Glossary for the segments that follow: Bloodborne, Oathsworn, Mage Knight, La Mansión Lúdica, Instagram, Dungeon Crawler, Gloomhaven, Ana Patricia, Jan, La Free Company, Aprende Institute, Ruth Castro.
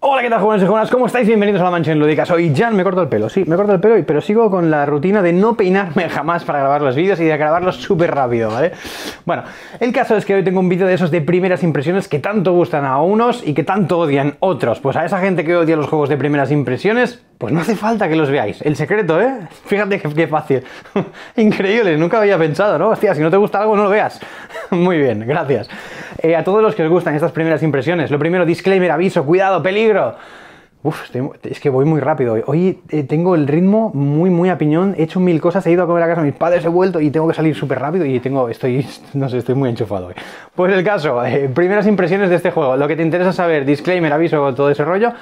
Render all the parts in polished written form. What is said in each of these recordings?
Hola, ¿qué tal, jóvenes y jóvenes? ¿Cómo estáis? Bienvenidos a La Mansión Lúdica. Soy Jan, me corto el pelo, sí, me corto el pelo, pero sigo con la rutina de no peinarme jamás para grabar los vídeos y de grabarlos súper rápido, ¿vale? Bueno, el caso es que hoy tengo un vídeo de esos de primeras impresiones que tanto gustan a unos y que tanto odian otros. Pues a esa gente que odia los juegos de primeras impresiones, pues no hace falta que los veáis. El secreto, ¿eh? Fíjate qué fácil. Increíble, nunca había pensado, ¿no? Hostia, si no te gusta algo, no lo veas. Muy bien, gracias. A todos los que os gustan estas primeras impresiones, lo primero, disclaimer, aviso, cuidado, peligro. Uf, es que voy muy rápido hoy. Hoy tengo el ritmo muy a piñón, he hecho mil cosas, he ido a comer a casa de mis padres, he vuelto y tengo que salir súper rápido y estoy muy enchufado hoy. Pues el caso, primeras impresiones de este juego, lo que te interesa saber, disclaimer, aviso, todo ese rollo.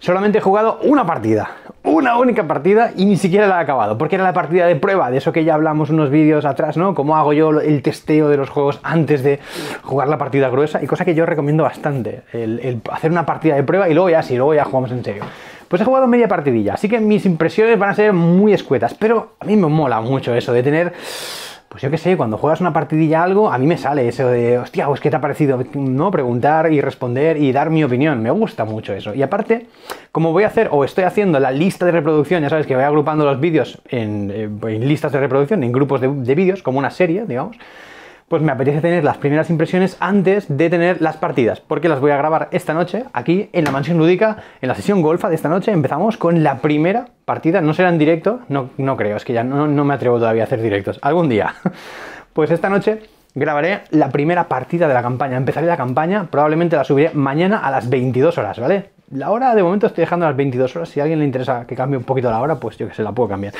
Solamente he jugado una partida, una única partida, y ni siquiera la he acabado, porque era la partida de prueba, de eso que ya hablamos unos vídeos atrás, ¿no? Cómo hago yo el testeo de los juegos antes de jugar la partida gruesa, y cosa que yo recomiendo bastante, el hacer una partida de prueba y luego ya sí, luego ya jugamos en serio. Pues he jugado media partidilla, así que mis impresiones van a ser muy escuetas, pero a mí me mola mucho eso de tener... Pues yo qué sé, cuando juegas una partidilla algo, a mí me sale eso de, hostia, pues ¿qué te ha parecido? ¿No? Preguntar y responder y dar mi opinión. Me gusta mucho eso. Y aparte, como voy a hacer, o estoy haciendo la lista de reproducción, ya sabes que voy agrupando los vídeos en listas de reproducción, en grupos de vídeos, como una serie, digamos, pues me apetece tener las primeras impresiones antes de tener las partidas, porque las voy a grabar esta noche, aquí, en La Mansión Lúdica, en la sesión golfa de esta noche. Empezamos con la primera partida, no será en directo, no creo, es que ya no me atrevo todavía a hacer directos, algún día. Pues esta noche grabaré la primera partida de la campaña, empezaré la campaña, probablemente la subiré mañana a las 22 horas, ¿vale? La hora de momento estoy dejando a las 22 horas, si a alguien le interesa que cambie un poquito la hora, pues yo que sé, la puedo cambiar.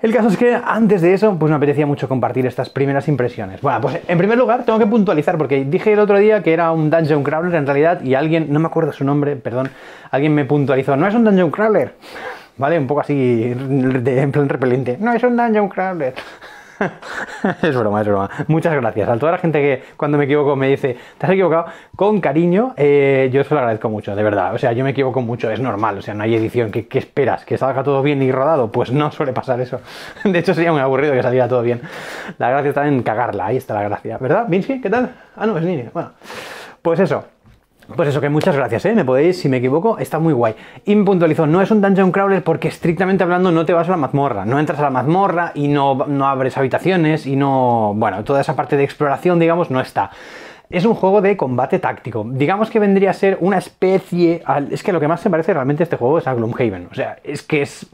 El caso es que antes de eso, pues me apetecía mucho compartir estas primeras impresiones. Bueno, pues en primer lugar tengo que puntualizar, porque dije el otro día que era un Dungeon Crawler en realidad, y alguien, no me acuerdo su nombre, perdón, alguien me puntualizó, no es un Dungeon Crawler, ¿vale? Un poco así, en plan repelente, no es un Dungeon Crawler. Es broma, es broma. Muchas gracias a toda la gente que cuando me equivoco me dice, te has equivocado, con cariño, yo se lo agradezco mucho, de verdad. O sea, yo me equivoco mucho, es normal, o sea, no hay edición. ¿Qué esperas? ¿Que salga todo bien y rodado? Pues no suele pasar eso. De hecho, sería muy aburrido que saliera todo bien. La gracia está en cagarla, ahí está la gracia. ¿Verdad, Vinci? ¿Qué tal? Ah, no, es Nini. Bueno, pues eso. Pues eso, que muchas gracias, ¿eh? Me podéis, si me equivoco, está muy guay. Y me puntualizó, no es un Dungeon Crawler porque estrictamente hablando no te vas a la mazmorra, no entras a la mazmorra y no abres habitaciones y no... Bueno, toda esa parte de exploración, digamos, no está. Es un juego de combate táctico. Digamos que vendría a ser una especie... Es que lo que más se parece realmente a este juego es a Gloomhaven. O sea, es que es...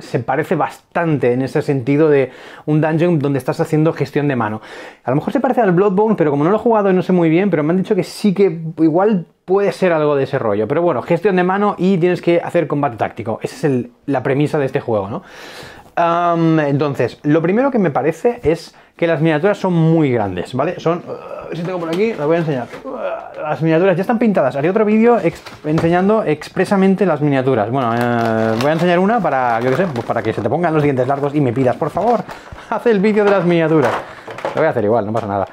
se parece bastante en ese sentido de un dungeon donde estás haciendo gestión de mano. A lo mejor se parece al Bloodborne, pero como no lo he jugado y no sé muy bien, pero me han dicho que sí que igual puede ser algo de ese rollo. Pero bueno, gestión de mano y tienes que hacer combate táctico. Esa es la premisa de este juego, ¿no? Entonces, lo primero que me parece es que las miniaturas son muy grandes, ¿vale? Son... si tengo por aquí, las voy a enseñar. Las miniaturas ya están pintadas. Haré otro vídeo enseñando expresamente las miniaturas. Bueno, voy a enseñar una para, yo qué sé, pues para que se te pongan los dientes largos y me pidas, por favor, haz el vídeo de las miniaturas. Lo voy a hacer igual, no pasa nada.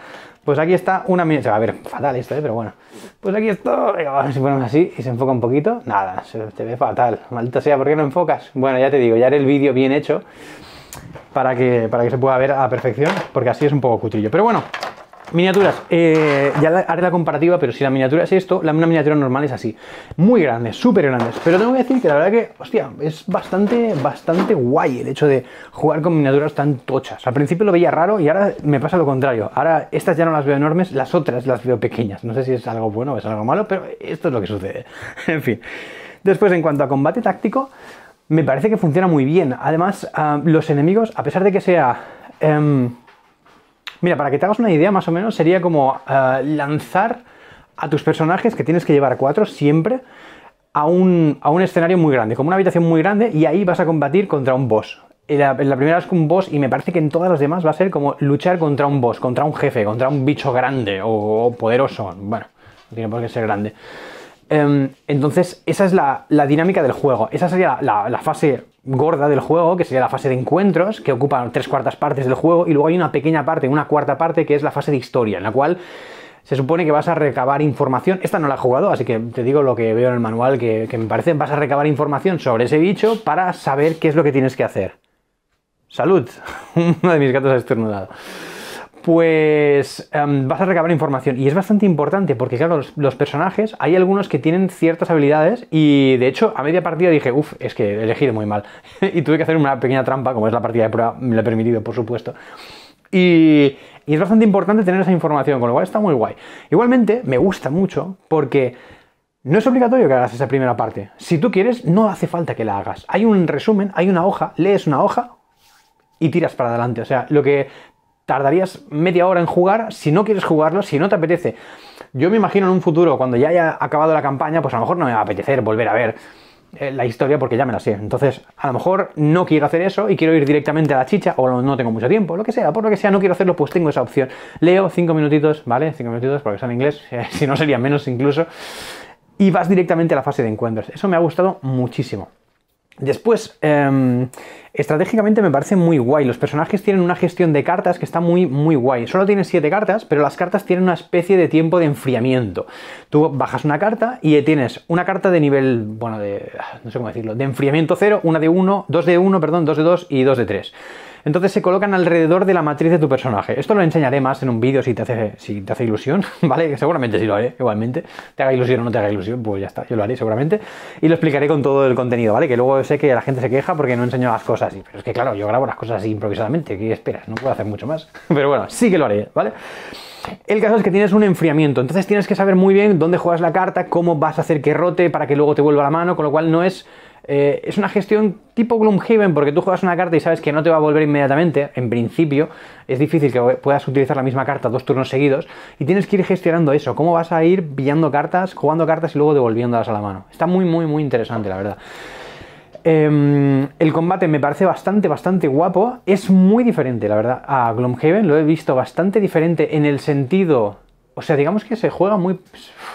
Pues aquí está una miniatura. A ver, fatal esto, pero bueno. Pues aquí está. Venga, vamos, si ponemos así y se enfoca un poquito. Nada, se te ve fatal. Maldita sea, ¿por qué no enfocas? Bueno, ya te digo, ya haré el vídeo bien hecho para que se pueda ver a perfección, porque así es un poco cutrillo. Pero bueno, miniaturas. Ya haré la comparativa, pero si la miniatura es esto, una miniatura normal es así. Muy grandes, súper grandes. Pero tengo que decir que la verdad que, hostia, es bastante guay el hecho de jugar con miniaturas tan tochas. Al principio lo veía raro y ahora me pasa lo contrario. Ahora estas ya no las veo enormes, las otras las veo pequeñas. No sé si es algo bueno o es algo malo, pero esto es lo que sucede. En fin. Después, en cuanto a combate táctico, me parece que funciona muy bien. Además, los enemigos, a pesar de que sea... Mira, para que te hagas una idea, más o menos, sería como lanzar a tus personajes, que tienes que llevar 4 siempre, a un escenario muy grande, como una habitación muy grande, y ahí vas a combatir contra un boss. En la primera es un boss, y me parece que en todas las demás va a ser como luchar contra un boss, contra un jefe, contra un bicho grande o poderoso. Bueno, no tiene por qué ser grande. Entonces, esa es la dinámica del juego. Esa sería la fase gorda del juego, que sería la fase de encuentros, que ocupa 3/4 partes del juego, y luego hay una pequeña parte, una cuarta parte, que es la fase de historia, en la cual se supone que vas a recabar información. Esta no la he jugado, así que te digo lo que veo en el manual, que me parece, vas a recabar información sobre ese bicho para saber qué es lo que tienes que hacer. ¡Salud! Uno de mis gatos ha estornudado. pues vas a recabar información. Y es bastante importante porque, claro, los personajes, hay algunos que tienen ciertas habilidades y, de hecho, a media partida dije, uff, es que he elegido muy mal. Y tuve que hacer una pequeña trampa, como es la partida de prueba, me lo he permitido, por supuesto. Y es bastante importante tener esa información, con lo cual está muy guay. Igualmente, me gusta mucho porque no es obligatorio que hagas esa primera parte. Si tú quieres, no hace falta que la hagas. Hay un resumen, hay una hoja, lees una hoja y tiras para adelante. O sea, lo que tardarías media hora en jugar, si no quieres jugarlo, si no te apetece. Yo me imagino en un futuro, cuando ya haya acabado la campaña, pues a lo mejor no me va a apetecer volver a ver la historia porque ya me la sé. Entonces, a lo mejor no quiero hacer eso y quiero ir directamente a la chicha, o no tengo mucho tiempo, lo que sea, por lo que sea, no quiero hacerlo, pues tengo esa opción. Leo 5 minutitos, ¿vale? 5 minutitos, porque está en inglés, si no serían menos incluso. Y vas directamente a la fase de encuentros. Eso me ha gustado muchísimo. Después, estratégicamente me parece muy guay. Los personajes tienen una gestión de cartas que está muy guay. Solo tienen 7 cartas, pero las cartas tienen una especie de tiempo de enfriamiento. Tú bajas una carta y tienes una carta de nivel, bueno, de, no sé cómo decirlo, de enfriamiento 0, una de 1, 2 de 1, perdón, 2 de 2 y 2 de 3. Entonces se colocan alrededor de la matriz de tu personaje. Esto lo enseñaré más en un vídeo si te hace ilusión, ¿vale? Seguramente sí lo haré, igualmente. Te haga ilusión o no te haga ilusión, pues ya está, yo lo haré seguramente. Y lo explicaré con todo el contenido, ¿vale? Que luego sé que la gente se queja porque no enseño las cosas así. Pero es que claro, yo grabo las cosas así improvisadamente, ¿qué esperas? No puedo hacer mucho más. Pero bueno, sí que lo haré, ¿vale? El caso es que tienes un enfriamiento, entonces tienes que saber muy bien dónde juegas la carta, cómo vas a hacer que rote para que luego te vuelva a la mano, con lo cual no es... es una gestión tipo Gloomhaven, porque tú juegas una carta y sabes que no te va a volver inmediatamente. En principio es difícil que puedas utilizar la misma carta 2 turnos seguidos y tienes que ir gestionando eso, cómo vas a ir pillando cartas, jugando cartas y luego devolviéndolas a la mano. Está muy interesante, la verdad. El combate me parece bastante guapo. Es muy diferente, la verdad, a Gloomhaven. Lo he visto bastante diferente en el sentido... O sea, digamos que se juega muy...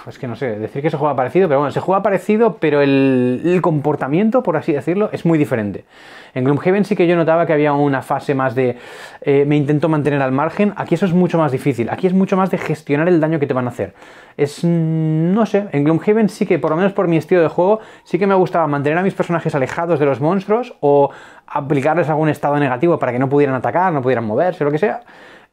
Es que no sé, decir que se juega parecido, pero bueno, se juega parecido, pero el comportamiento, por así decirlo, es muy diferente. En Gloomhaven sí que yo notaba que había una fase más de... me intento mantener al margen. Aquí eso es mucho más difícil. Aquí es mucho más de gestionar el daño que te van a hacer. Es... no sé. En Gloomhaven sí que, por lo menos por mi estilo de juego, sí que me gustaba mantener a mis personajes alejados de los monstruos o aplicarles algún estado negativo para que no pudieran atacar, no pudieran moverse, lo que sea.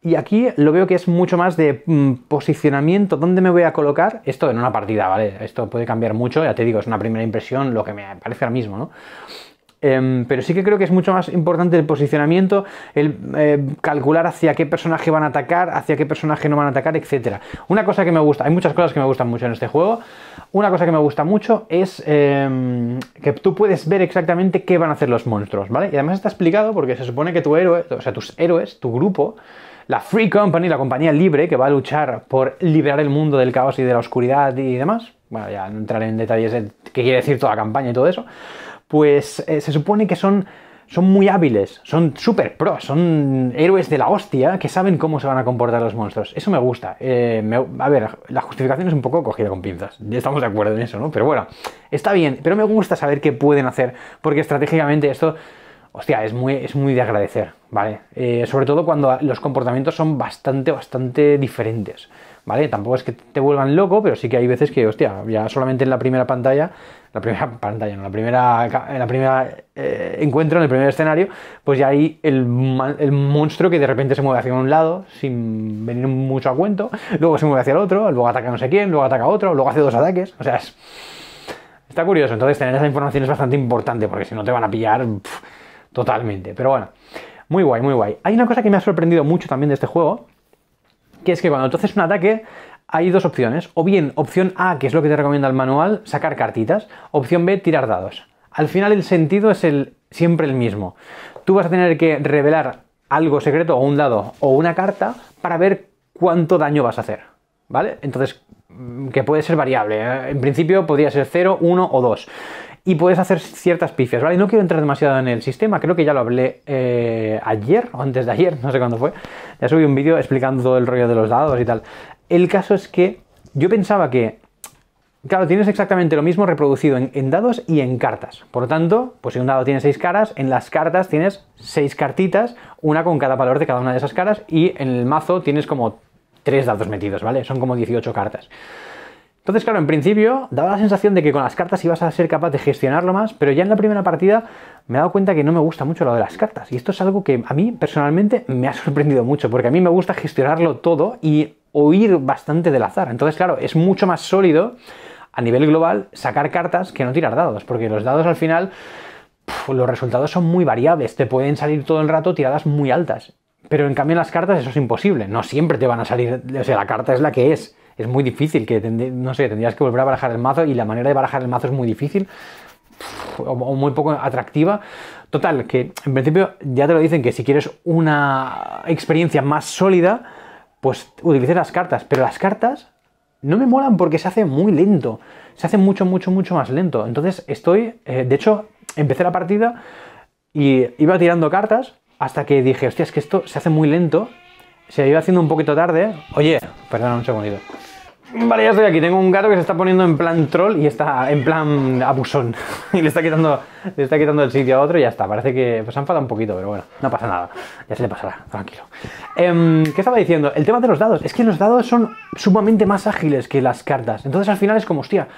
Y aquí lo veo que es mucho más de posicionamiento, dónde me voy a colocar. Esto en una partida, ¿vale? Esto puede cambiar mucho, ya te digo, es una primera impresión, lo que me parece ahora mismo, ¿no? Pero sí que creo que es mucho más importante el posicionamiento, el calcular hacia qué personaje van a atacar, hacia qué personaje no van a atacar, etc. Una cosa que me gusta, hay muchas cosas que me gustan mucho en este juego. Una cosa que me gusta mucho es que tú puedes ver exactamente qué van a hacer los monstruos, ¿vale? Y además está explicado porque se supone que tu héroe, o sea, tus héroes, tu grupo... La Free Company, la compañía libre que va a luchar por liberar el mundo del caos y de la oscuridad y demás. Bueno, ya no entraré en detalles de qué quiere decir toda la campaña y todo eso. Pues se supone que son muy hábiles, son super pros, son héroes de la hostia que saben cómo se van a comportar los monstruos. Eso me gusta. A ver, la justificación es un poco cogida con pinzas. Estamos de acuerdo en eso, ¿no? Pero bueno, está bien. Pero me gusta saber qué pueden hacer porque estratégicamente esto... Hostia, es muy de agradecer, ¿vale? Sobre todo cuando los comportamientos son bastante diferentes, ¿vale? Tampoco es que te vuelvan loco, pero sí que hay veces que, hostia, ya solamente en la primera encuentro, en el primer escenario, pues ya hay el monstruo que de repente se mueve hacia un lado sin venir mucho a cuento, luego se mueve hacia el otro, luego ataca no sé quién, luego ataca otro, luego hace 2 ataques, o sea, está curioso. Entonces tener esa información es bastante importante porque si no te van a pillar... Totalmente, pero bueno, muy guay. Hay una cosa que me ha sorprendido mucho también de este juego, que es que cuando tú haces un ataque hay 2 opciones, o bien opción A, que es lo que te recomienda el manual, sacar cartitas, opción B, tirar dados. Al final el sentido es siempre el mismo. Tú vas a tener que revelar algo secreto, o un dado, o una carta, para ver cuánto daño vas a hacer, ¿vale? Entonces, que puede ser variable, ¿eh? En principio podría ser 0, 1 o 2. Y puedes hacer ciertas pifias, ¿vale? No quiero entrar demasiado en el sistema, creo que ya lo hablé ayer o antes de ayer, no sé cuándo fue. Ya subí un vídeo explicando todo el rollo de los dados y tal. El caso es que yo pensaba que, claro, tienes exactamente lo mismo reproducido en dados y en cartas. Por lo tanto, pues si un dado tiene 6 caras, en las cartas tienes 6 cartitas, una con cada valor de cada una de esas caras, y en el mazo tienes como 3 dados metidos, ¿vale? Son como 18 cartas. Entonces, claro, en principio daba la sensación de que con las cartas ibas a ser capaz de gestionarlo más, pero ya en la primera partida me he dado cuenta que no me gusta mucho lo de las cartas, y esto es algo que a mí personalmente me ha sorprendido mucho, porque a mí me gusta gestionarlo todo y huir bastante del azar. Entonces, claro, es mucho más sólido a nivel global sacar cartas que no tirar dados, porque los dados al final, los resultados son muy variables, te pueden salir todo el rato tiradas muy altas, pero en cambio en las cartas eso es imposible, no siempre te van a salir, o sea, la carta es la que es. Es muy difícil, que no sé, tendrías que volver a barajar el mazo, y la manera de barajar el mazo es muy difícil o muy poco atractiva. Total, que en principio ya te lo dicen, que si quieres una experiencia más sólida, pues utilices las cartas, pero las cartas no me molan porque se hace muy lento, se hace mucho más lento. Entonces estoy, de hecho, empecé la partida y iba tirando cartas hasta que dije, hostia, es que esto se hace muy lento. Se iba haciendo un poquito tarde. Oye, perdón un segundito. Vale, ya estoy aquí. Tengo un gato que se está poniendo en plan troll y está en plan abusón. Y le está quitando el sitio a otro y ya está. Parece que se ha enfadado un poquito, pero bueno, no pasa nada. Ya se le pasará, tranquilo. ¿Qué estaba diciendo? El tema de los dados. Es que los dados son sumamente más ágiles que las cartas. Entonces al final es como, hostia.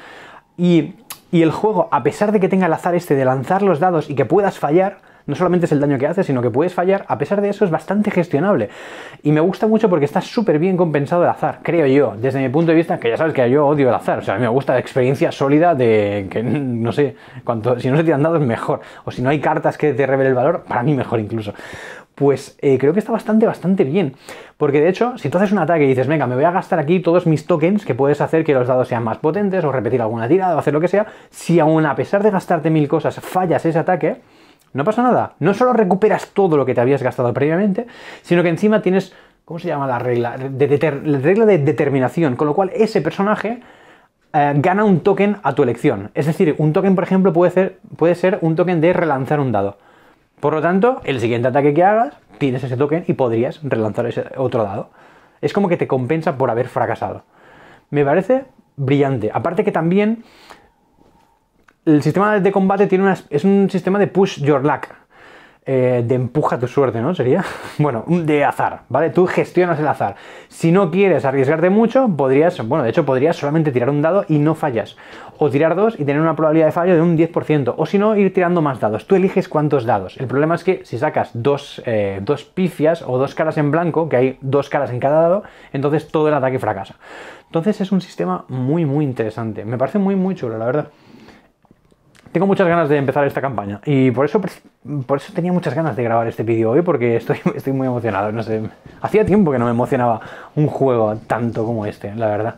Y el juego, a pesar de que tenga el azar este de lanzar los dados y que puedas fallar, no solamente es el daño que hace, sino que puedes fallar, a pesar de eso es bastante gestionable. Y me gusta mucho porque está súper bien compensado el azar, creo yo, desde mi punto de vista, que ya sabes que yo odio el azar. O sea, a mí me gusta la experiencia sólida de que, no sé, si no se tiran dados mejor, o si no hay cartas que te revelen el valor, para mí mejor incluso. Pues creo que está bastante bien, porque de hecho, si tú haces un ataque y dices, venga, me voy a gastar aquí todos mis tokens, que puedes hacer que los dados sean más potentes, o repetir alguna tirada, o hacer lo que sea, si aún a pesar de gastarte 1000 cosas fallas ese ataque, no pasa nada. No solo recuperas todo lo que te habías gastado previamente, sino que encima tienes, ¿cómo se llama la regla? La regla de determinación, con lo cual ese personaje gana un token a tu elección. Es decir, un token, por ejemplo, puede ser un token de relanzar un dado. Por lo tanto, el siguiente ataque que hagas, tienes ese token y podrías relanzar ese otro dado. Es como que te compensa por haber fracasado. Me parece brillante. Aparte que también el sistema de combate es un sistema de push your luck, de empuja tu suerte, ¿no? Sería, bueno, de azar, ¿vale? Tú gestionas el azar. Si no quieres arriesgarte mucho, podrías solamente tirar un dado y no fallas. O tirar dos y tener una probabilidad de fallo de un 10%. O si no, ir tirando más dados. Tú eliges cuántos dados. El problema es que si sacas dos pifias o dos caras en blanco, que hay dos caras en cada dado, entonces todo el ataque fracasa. Entonces es un sistema muy interesante. Me parece muy chulo, la verdad. Tengo muchas ganas de empezar esta campaña y por eso tenía muchas ganas de grabar este vídeo hoy, porque estoy muy emocionado, no sé. Hacía tiempo que no me emocionaba un juego tanto como este, la verdad.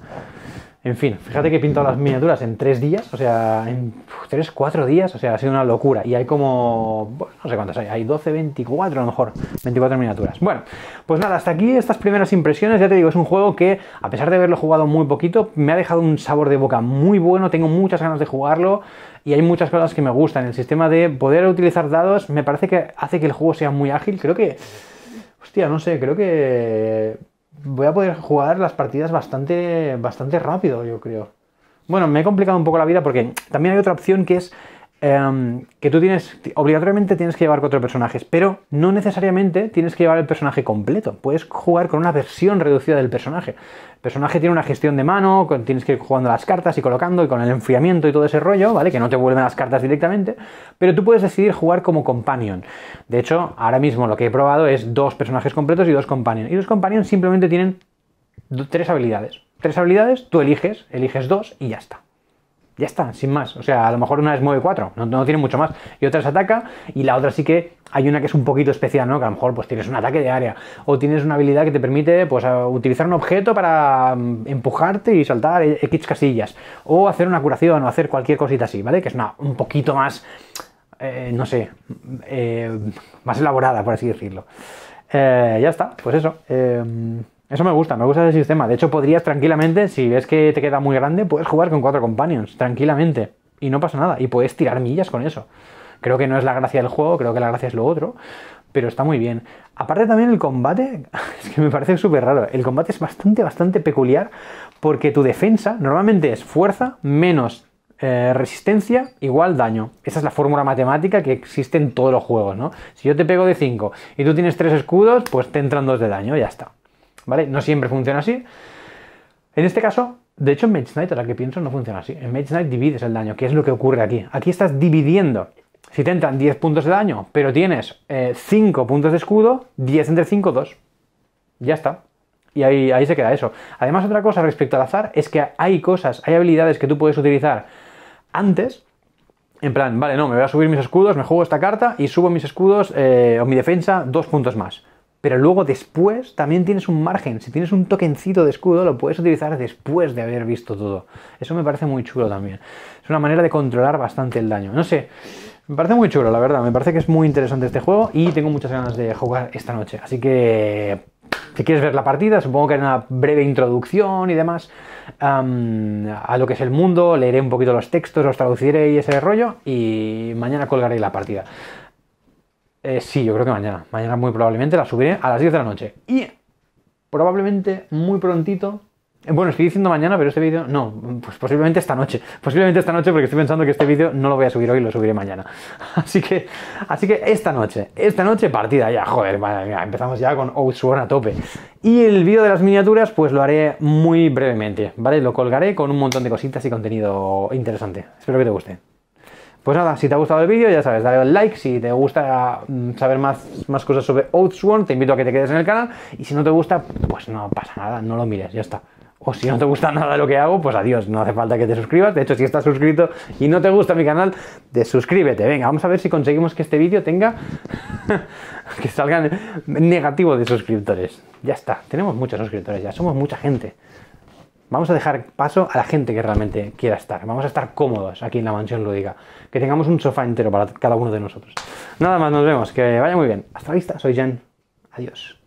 En fin, fíjate que he pintado las miniaturas en 3 días, o sea, en 3-4 días, o sea, ha sido una locura. Y hay como, bueno, no sé cuántas hay 12, 24 a lo mejor, 24 miniaturas. Bueno, pues nada, hasta aquí estas primeras impresiones. Ya te digo, es un juego que, a pesar de haberlo jugado muy poquito, me ha dejado un sabor de boca muy bueno, tengo muchas ganas de jugarlo. Y hay muchas cosas que me gustan. El sistema de poder utilizar dados me parece que hace que el juego sea muy ágil. Creo que, hostia, no sé, creo que voy a poder jugar las partidas bastante rápido, yo creo. Bueno, me he complicado un poco la vida porque también hay otra opción que es que tú obligatoriamente tienes que llevar 4 personajes, pero no necesariamente tienes que llevar el personaje completo. Puedes jugar con una versión reducida del personaje. El personaje tiene una gestión de mano, tienes que ir jugando las cartas y colocando, y con el enfriamiento y todo ese rollo, ¿vale? Que no te vuelven las cartas directamente, pero tú puedes decidir jugar como companion. De hecho, ahora mismo lo que he probado es 2 personajes completos y 2 companions. Y los companions simplemente tienen 3 habilidades. 3 habilidades, tú eliges 2 y ya está. Ya está, sin más. O sea, a lo mejor una es mueve 4, no tiene mucho más. Y otra es ataca, y la otra sí que hay una que es un poquito especial, ¿no? Que a lo mejor pues tienes un ataque de área, o tienes una habilidad que te permite pues utilizar un objeto para empujarte y saltar X casillas, o hacer una curación, o hacer cualquier cosita así, ¿vale? Que es un poquito más, no sé, más elaborada, por así decirlo. Ya está, pues eso. Eso me gusta ese sistema. De hecho, podrías tranquilamente, si ves que te queda muy grande, puedes jugar con 4 companions, tranquilamente. Y no pasa nada, y puedes tirar millas con eso. Creo que no es la gracia del juego, creo que la gracia es lo otro, pero está muy bien. Aparte también el combate, es que me parece súper raro. El combate es bastante peculiar, porque tu defensa normalmente es fuerza menos resistencia igual daño. Esa es la fórmula matemática que existe en todos los juegos, ¿no? Si yo te pego de 5 y tú tienes 3 escudos, pues te entran 2 de daño, ya está. ¿Vale? No siempre funciona así. En este caso, De hecho, en Mage Knight, ahora que pienso, no funciona así. En Mage Knight divides el daño, que es lo que ocurre aquí. Aquí estás dividiendo. Si te entran 10 puntos de daño, pero tienes 5 puntos de escudo, 10 entre 5, 2. Ya está. Y ahí se queda eso. Además, otra cosa respecto al azar es que hay cosas, hay habilidades que tú puedes utilizar antes. En plan, vale, no, me voy a subir mis escudos, me juego esta carta y subo mis escudos o mi defensa 2 puntos más. Pero luego después también tienes un margen. Si tienes un tokencito de escudo, lo puedes utilizar después de haber visto todo. Eso me parece muy chulo también. Es una manera de controlar bastante el daño. No sé, me parece muy chulo, la verdad. Me parece que es muy interesante este juego y tengo muchas ganas de jugar esta noche. Así que, si quieres ver la partida, supongo que haré una breve introducción y demás a lo que es el mundo. Leeré un poquito los textos, los traduciré y ese rollo. Y mañana colgaré la partida. Sí, yo creo que mañana. Mañana muy probablemente la subiré a las 10 de la noche. Y probablemente muy prontito... Bueno, estoy diciendo mañana, pero este vídeo... No, pues posiblemente esta noche. Posiblemente esta noche porque estoy pensando que este vídeo no lo voy a subir hoy, lo subiré mañana. Así que esta noche partida ya, joder, madre mía, empezamos ya con Oathsworn a tope. Y el vídeo de las miniaturas pues lo haré muy brevemente, ¿vale? Lo colgaré con un montón de cositas y contenido interesante. Espero que te guste. Pues nada, si te ha gustado el vídeo, ya sabes, dale al like. Si te gusta saber más cosas sobre Oathsworn, te invito a que te quedes en el canal. Y si no te gusta, pues no pasa nada, no lo mires, ya está. O si no te gusta nada lo que hago, pues adiós, no hace falta que te suscribas. De hecho, si estás suscrito y no te gusta mi canal, desuscríbete. Venga, vamos a ver si conseguimos que este vídeo tenga... que salgan negativo de suscriptores. Ya está, tenemos muchos suscriptores ya, somos mucha gente. Vamos a dejar paso a la gente que realmente quiera estar. Vamos a estar cómodos aquí en la Mansión Lúdica. Que tengamos un sofá entero para cada uno de nosotros. Nada más, nos vemos. Que vaya muy bien. Hasta la vista, soy Jan. Adiós.